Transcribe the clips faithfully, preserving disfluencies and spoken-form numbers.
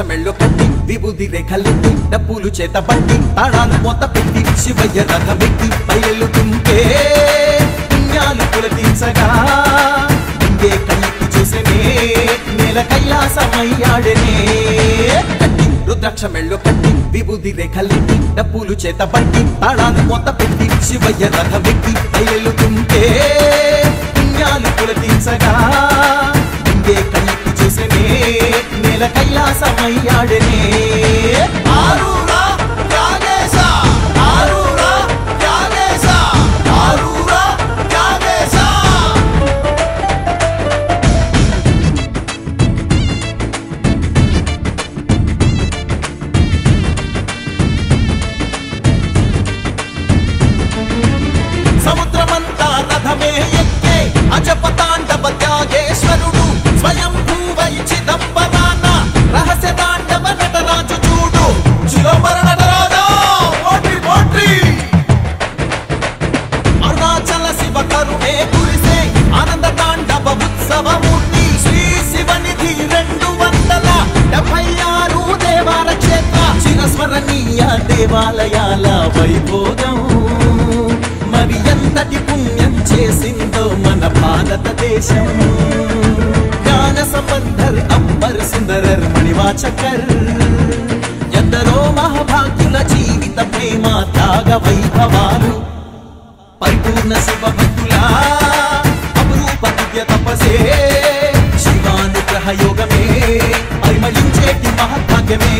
చెమెళ్ళో కట్టి విభూది రేఖలెత్తి డబ్బులు చేత పట్టి తాళాలు మోత పెట్టి శివయ్య రథమెక్కి పైలు తుంటే పుణ్యాలు పులకించగా ఇంకే కళ్ళకి చూసేనే నేల కైలాసమయ్యాడనే కట్టి రుద్రాక్షమెళ్ళో కట్టి విభూది రేఖలెత్తి డబ్బులు చేత పట్టి తాళాలు మోత పెట్టి శివయ్య రథమెక్కి పైలు తుంటే పుణ్యాలు పులకించగా ఇంకే కళ్ళకి చూసేనే నేల కైలాసమయ్యాడనే ఆరురా యాదేశా ఆరురా యాదేశా ఆరురా యాదేశా సముద్రమంతా రథమే ఎక్కే అజపతాండవ త్యాగేశ్వరుడు స్వయం భూవై చిదంబర దేవాలయాల వైభోగం మరి ఎంతటి పుణ్యం చేసిందో మన భారతదేశం జ్ఞాన సంపందర్ అంబర్ సుందరర్ మణివాచకర్ ఎందరో మహాభాగ్యుల జీవిత ప్రేమ త్యాగ వైభవాలు పరిపూర్ణ శుభభక్తుల అపురూప దివ్య తపసే శివానుగ్రహ యోగమే పరిమళించేటి మహద్భాగ్యమే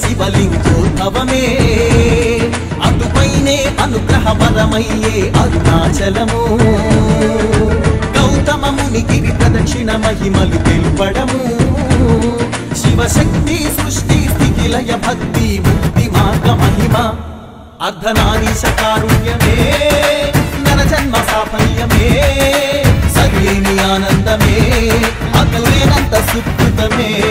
శివలింగోద్భవమే అటుపైనే అనుగ్రహపరమయ్యే అరుణాచలము గౌతమ మునికి ప్రదక్షిణ మహిమలు తెలుపడము శివశక్తి సృష్టి స్థితి లయ భక్తి ముక్తి మార్గ మహిమ అర్ధనారీశ కారుణ్యమే నరజన్మ సాఫల్యమే సర్వేణి ఆనందమే అతురేనంత సుకృతమే